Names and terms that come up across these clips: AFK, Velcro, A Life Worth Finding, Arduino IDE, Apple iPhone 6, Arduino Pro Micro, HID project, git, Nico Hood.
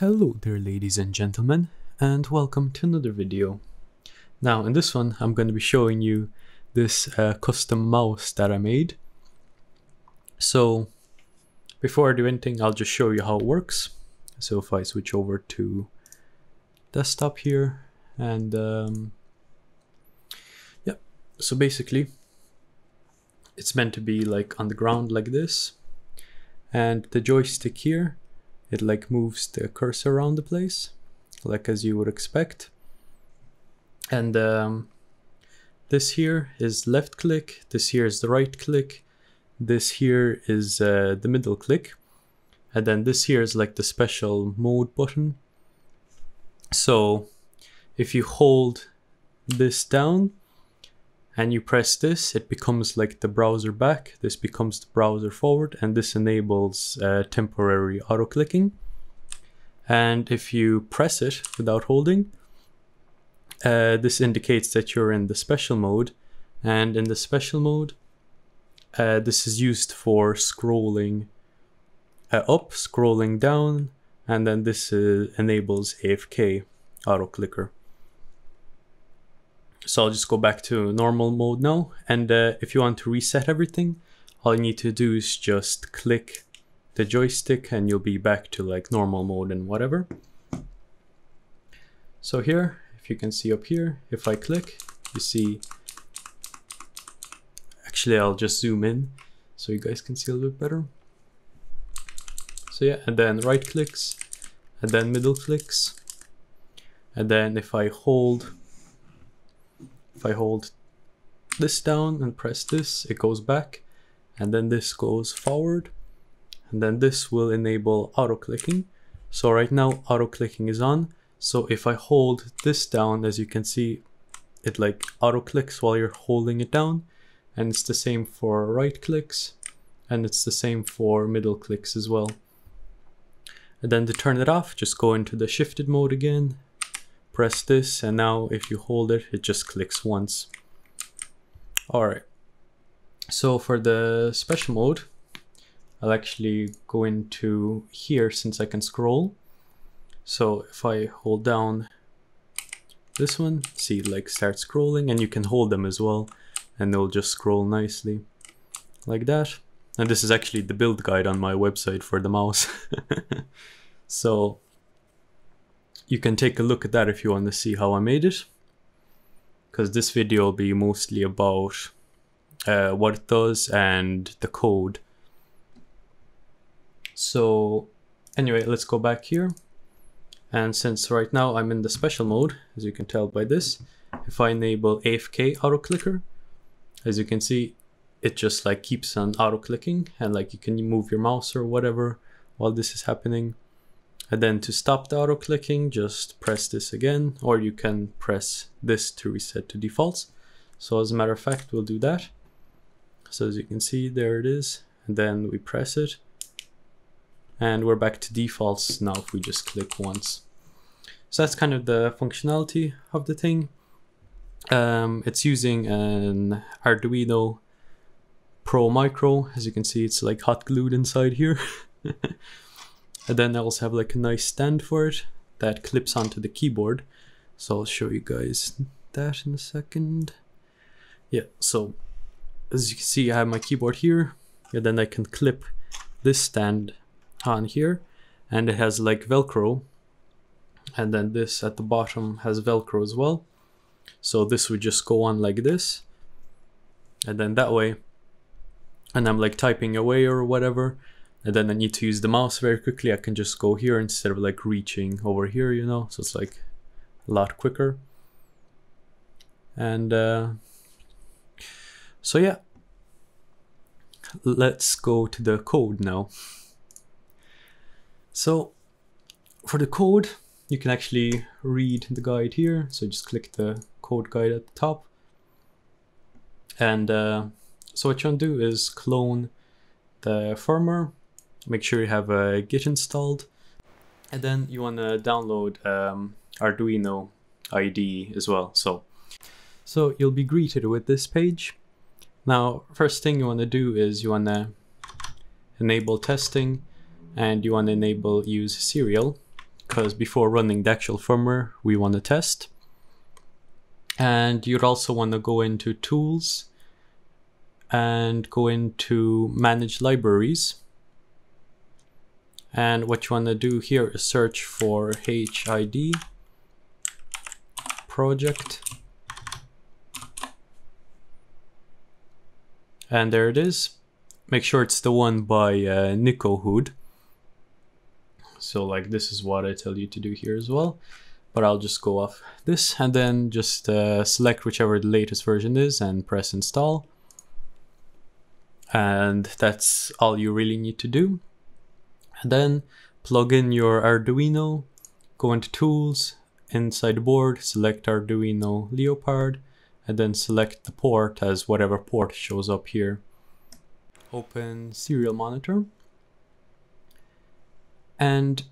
Hello there, ladies and gentlemen, and welcome to another video. Now in this one I'm going to be showing you this custom mouse that I made. So before I do anything, I'll just show you how it works. So if I switch over to desktop here, and yeah, so basically it's meant to be like on the ground like this, and the joystick here, it like moves the cursor around the place, like as you would expect. And this here is left click, this here is the right click, this here is the middle click, and then this here is like the special mode button. So if you hold this down and you press this, it becomes like the browser back, this becomes the browser forward, and this enables temporary auto clicking. And if you press it without holding, this indicates that you're in the special mode, and in the special mode this is used for scrolling up, scrolling down, and then this enables AFK auto clicker. So I'll just go back to normal mode now, and if you want to reset everything, all you need to do is just click the joystick and you'll be back to like normal mode and whatever. So here, if you can see up here, if I click, you see, actually I'll just zoom in so you guys can see a little bit better. So yeah, and then right clicks, and then middle clicks, and then if I hold this down and press this, it goes back, and then this goes forward, and then this will enable auto clicking. So right now auto clicking is on, so if I hold this down, as you can see, it like auto clicks while you're holding it down, and it's the same for right clicks, and it's the same for middle clicks as well. And then to turn it off, just go into the shifted mode again, press this, and now if you hold it, it just clicks once. Alright, so for the special mode, I'll actually go into here since I can scroll. So if I hold down this one, see it like start scrolling, and you can hold them as well and they'll just scroll nicely like that. And this is actually the build guide on my website for the mouse. So you can take a look at that if you want to see how I made it, because this video will be mostly about what it does and the code. So anyway, let's go back here, and since right now I'm in the special mode, as you can tell by this, if I enable AFK auto clicker, as you can see, it just like keeps on auto clicking, and like you can move your mouse or whatever while this is happening. And then to stop the auto clicking, just press this again, or you can press this to reset to defaults. So as a matter of fact, we'll do that. So as you can see, there it is, and then we press it, and we're back to defaults now if we just click once. So that's kind of the functionality of the thing. It's using an Arduino Pro Micro. As you can see, it's like hot glued inside here. And then I also have like a nice stand for it that clips onto the keyboard. So I'll show you guys that in a second. Yeah, so as you can see, I have my keyboard here, and then I can clip this stand on here, and it has like Velcro. And then this at the bottom has Velcro as well. So this would just go on like this. And then that way, and I'm like typing away or whatever, and then I need to use the mouse very quickly, I can just go here instead of like reaching over here, you know, so it's like a lot quicker. And so yeah, let's go to the code now. So for the code, you can actually read the guide here, so just click the code guide at the top. And so what you want to do is clone the firmware, make sure you have a Git installed, and then you want to download Arduino IDE as well. So you'll be greeted with this page. Now first thing you want to do is you want to enable testing, and you want to enable use serial, because before running the actual firmware, we want to test. And you'd also want to go into Tools and go into Manage Libraries. And what you want to do here is search for HID project. And there it is. Make sure it's the one by Nico Hood. So like this is what I tell you to do here as well. But I'll just go off this and then just select whichever the latest version is and press install. And that's all you really need to do. And then plug in your Arduino, go into Tools, inside the board, select Arduino Leopard, and then select the port as whatever port shows up here. Open serial monitor. And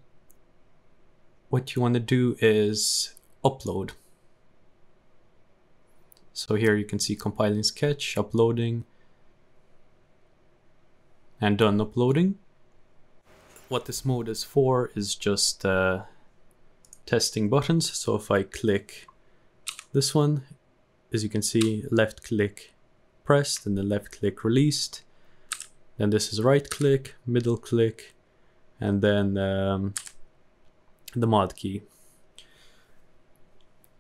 what you want to do is upload. So here you can see compiling sketch, uploading, and done uploading. What this mode is for is just testing buttons. So if I click this one, as you can see, left click pressed and the left click released. Then this is right click, middle click, and then the mod key.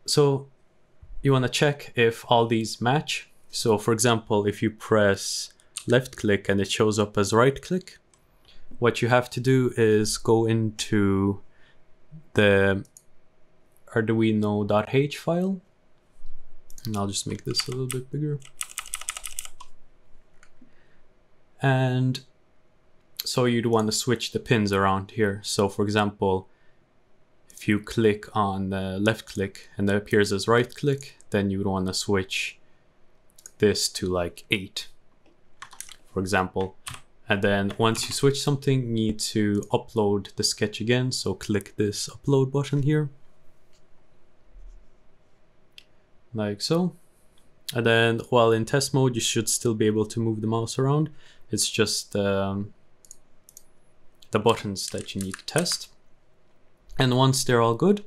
So you want to check if all these match. So for example, if you press left click and it shows up as right click, what you have to do is go into the arduino.h file, and I'll just make this a little bit bigger. And so you'd want to switch the pins around here. So for example, if you click on the left click and that appears as right click, then you would want to switch this to like 8, for example. And then once you switch something, you need to upload the sketch again. So click this upload button here, like so. And then while in test mode, you should still be able to move the mouse around. It's just the buttons that you need to test. And once they're all good,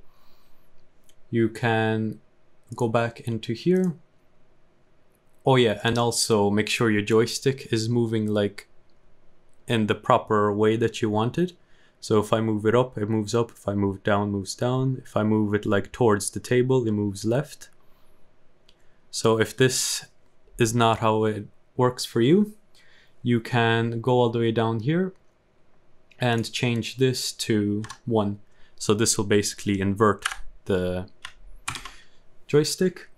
you can go back into here. Oh yeah, and also make sure your joystick is moving like in the proper way that you want it. So if I move it up, it moves up. If I move down, it moves down. If I move it like towards the table, it moves left. So if this is not how it works for you, you can go all the way down here and change this to 1. So this will basically invert the joystick.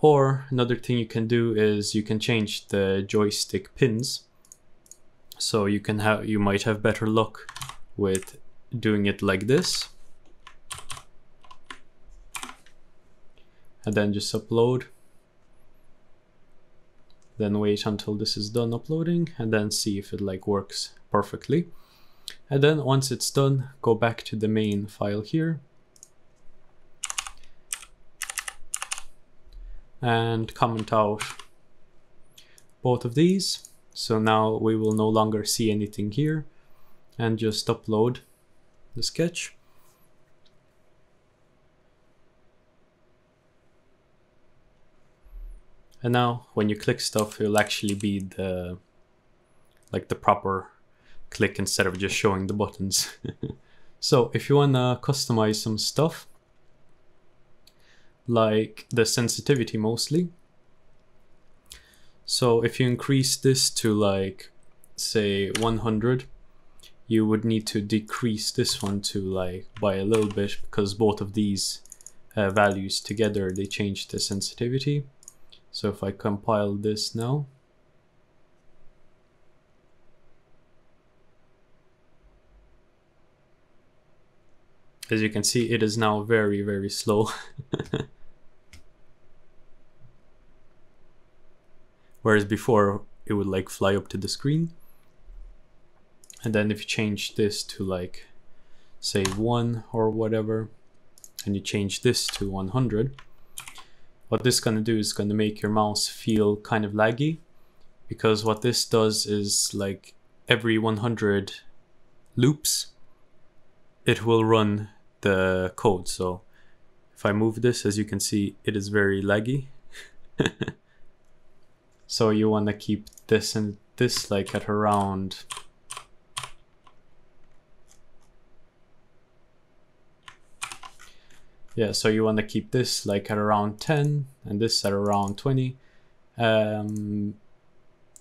Or another thing you can do is you can change the joystick pins. So you can have, you might have better luck with doing it like this. And then just upload. Then wait until this is done uploading and then see if it like works perfectly. And then once it's done, go back to the main file here and comment out both of these. So now we will no longer see anything here, and just upload the sketch. And now when you click stuff, it'll actually be the like the proper click instead of just showing the buttons. So if you want to customize some stuff, like the sensitivity mostly. So if you increase this to like say 100, you would need to decrease this one to like by a little bit, because both of these values together, they change the sensitivity. So if I compile this now, as you can see, it is now very, very slow. Whereas before it would like fly up to the screen. And then if you change this to like, say 1 or whatever, and you change this to 100, what this is going to do is going to make your mouse feel kind of laggy, because what this does is like every 100 loops, it will run the code. So if I move this, as you can see, it is very laggy. So you want to keep this and this like at around 10 and this at around 20.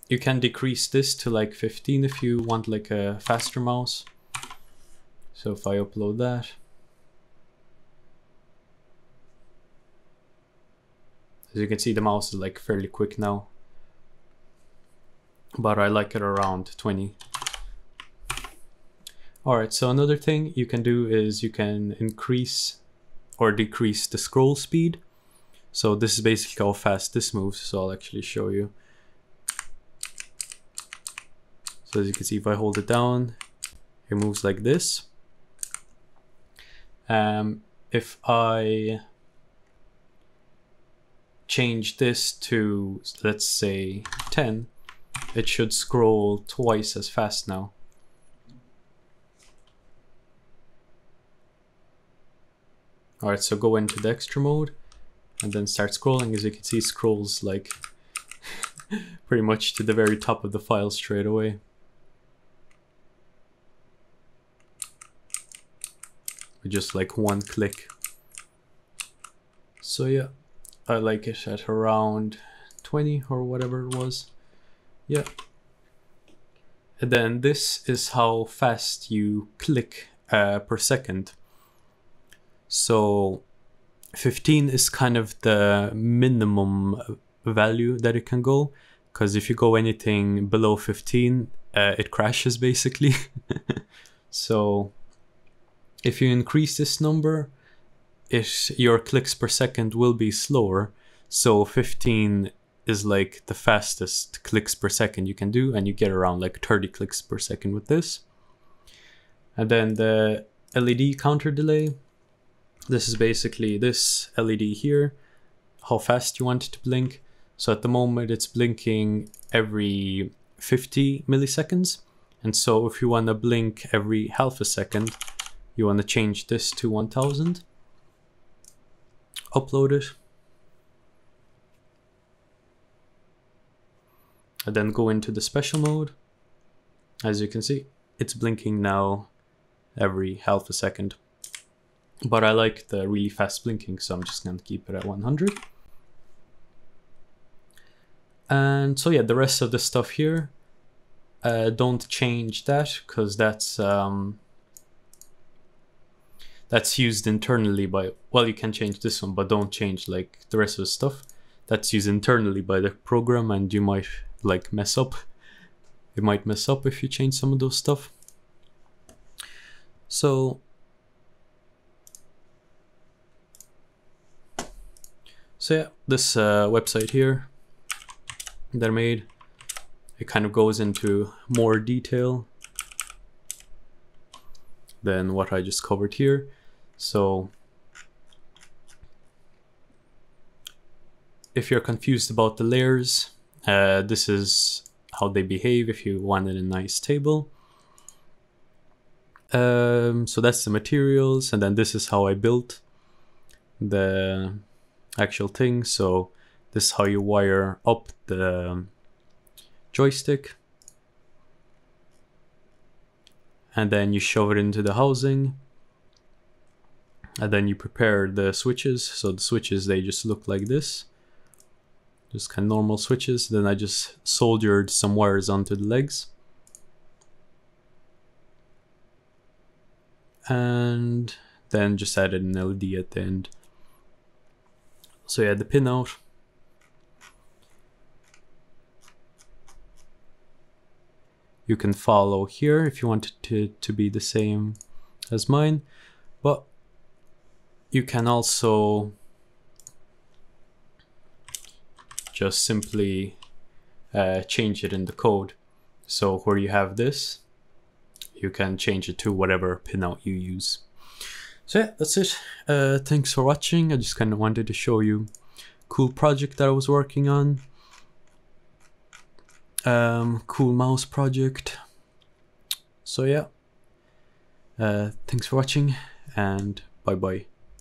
You can decrease this to like 15 if you want like a faster mouse. So if I upload that, as you can see, the mouse is like fairly quick now, but I like it around 20. All right, so another thing you can do is you can increase or decrease the scroll speed. So this is basically how fast this moves. So I'll actually show you. So as you can see, if I hold it down, it moves like this. If I change this to, let's say, 10, it should scroll twice as fast now. All right, so go into the extra mode and then start scrolling. As you can see, it scrolls like pretty much to the very top of the file straight away, with just like one click. So yeah, I like it at around 20 or whatever it was. Yeah. And then this is how fast you click per second. So 15 is kind of the minimum value that it can go, because if you go anything below 15, it crashes basically. So if you increase this number, your clicks per second will be slower. So 15 is like the fastest clicks per second you can do, and you get around like 30 clicks per second with this. And then the LED counter delay, this is basically this LED here, how fast you want it to blink. So at the moment it's blinking every 50 milliseconds. And so if you want to blink every half a second, you want to change this to 1000. Upload it. And then go into the special mode. As you can see, it's blinking now every half a second. But I like the really fast blinking, so I'm just going to keep it at 100. And so yeah, the rest of the stuff here, don't change that, because that's used internally by, well, you can change this one, but don't change like the rest of the stuff. That's used internally by the program, and you might like mess up. It might mess up if you change some of those stuff. So yeah, this website here that I made, it kind of goes into more detail than what I just covered here. So if you're confused about the layers, this is how they behave if you wanted a nice table. So that's the materials, and then this is how I built the actual thing. So this is how you wire up the joystick, and then you shove it into the housing, and then you prepare the switches. So the switches, they just look like this, just kind of normal switches. Then I just soldered some wires onto the legs, and then just added an LED at the end. So yeah, the pinout. You can follow here if you want it to be the same as mine, but you can also just simply change it in the code. So where you have this, you can change it to whatever pinout you use. So yeah, that's it. Thanks for watching. I just kind of wanted to show you a cool project that I was working on. Cool mouse project. So yeah, thanks for watching. and bye bye.